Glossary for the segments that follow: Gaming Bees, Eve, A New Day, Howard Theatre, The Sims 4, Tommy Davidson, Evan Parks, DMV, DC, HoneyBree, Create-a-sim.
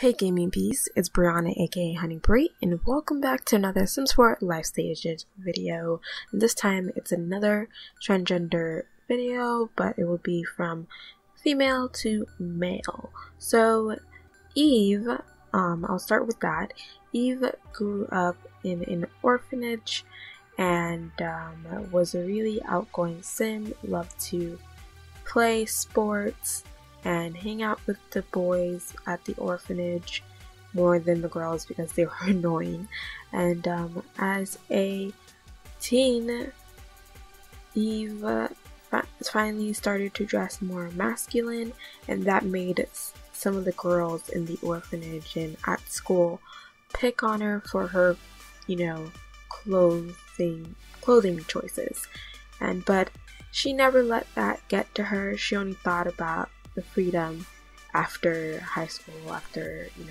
Hey Gaming Bees, it's Brianna aka HoneyBree, and welcome back to another Sims 4 Life Stages video. And this time it's another transgender video, but it will be from female to male. So Eve, I'll start with that. Eve grew up in an orphanage and was a really outgoing Sim, loved to play sports and hang out with the boys at the orphanage more than the girls because they were annoying. And as a teen, Eve finally started to dress more masculine, and that made some of the girls in the orphanage and at school pick on her for her, you know, clothing choices. And but she never let that get to her. She only thought about the freedom after high school, after, you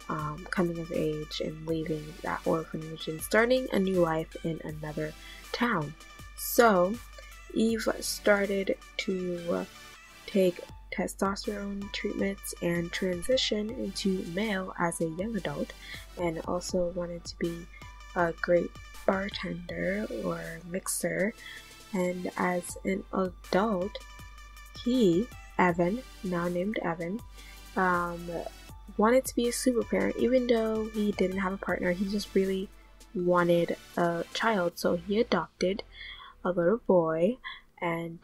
know, coming of age and leaving that orphanage and starting a new life in another town. So Eve started to take testosterone treatments and transition into male as a young adult, and also wanted to be a great bartender or mixer. And as an adult, Evan, now named Evan, wanted to be a super parent. Even though he didn't have a partner, he just really wanted a child, so he adopted a little boy, and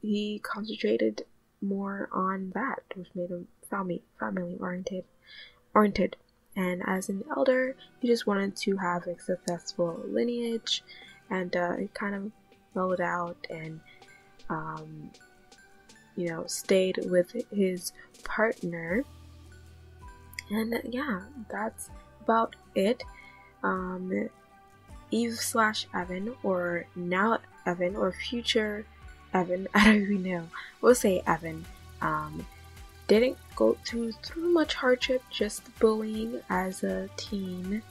he concentrated more on that, which made him family oriented. And as an elder, he just wanted to have a successful lineage, and it kind of mellowed out and you know, stayed with his partner. And yeah, that's about it. Eve slash Evan, or now Evan, or future Evan, I don't even know, we'll say Evan, didn't go through much hardship, just bullying as a teen.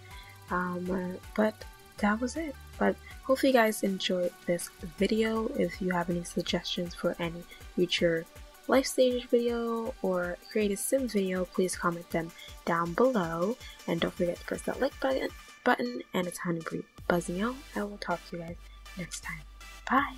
But that was it. But hopefully you guys enjoyed this video. If you have any suggestions for any future life stage video or create a sim video, please comment them down below, and don't forget to press that like button. And it's HoneyBree buzzing out. I will talk to you guys next time. Bye.